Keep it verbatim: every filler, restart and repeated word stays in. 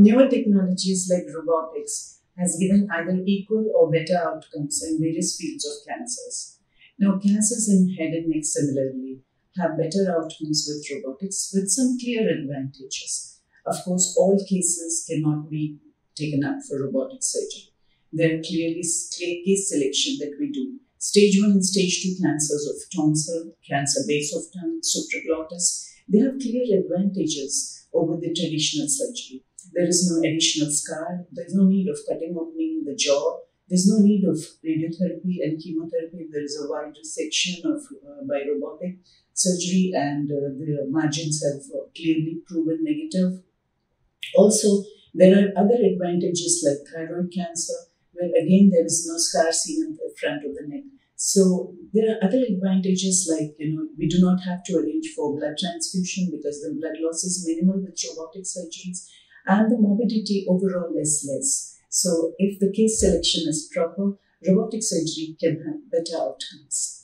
Newer technologies like robotics has given either equal or better outcomes in various fields of cancers. Now, cancers in head and neck similarly have better outcomes with robotics with some clear advantages. Of course, all cases cannot be taken up for robotic surgery. There are clearly case selection that we do. Stage one and stage two cancers of tonsil, cancer base of tongue, supraglottis, they have clear advantages over the traditional surgery. There is no additional scar, there is no need of cutting opening the jaw, there is no need of radiotherapy and chemotherapy. There is a wide resection of, uh, by robotic surgery, and uh, the margins have uh, clearly proven negative. Also, there are other advantages like thyroid cancer, where again there is no scar seen in the front of the neck. So there are other advantages like, you know, we do not have to arrange for blood transfusion because the blood loss is minimal with robotic surgeries, and the morbidity overall is less. So if the case selection is proper, robotic surgery can have better outcomes.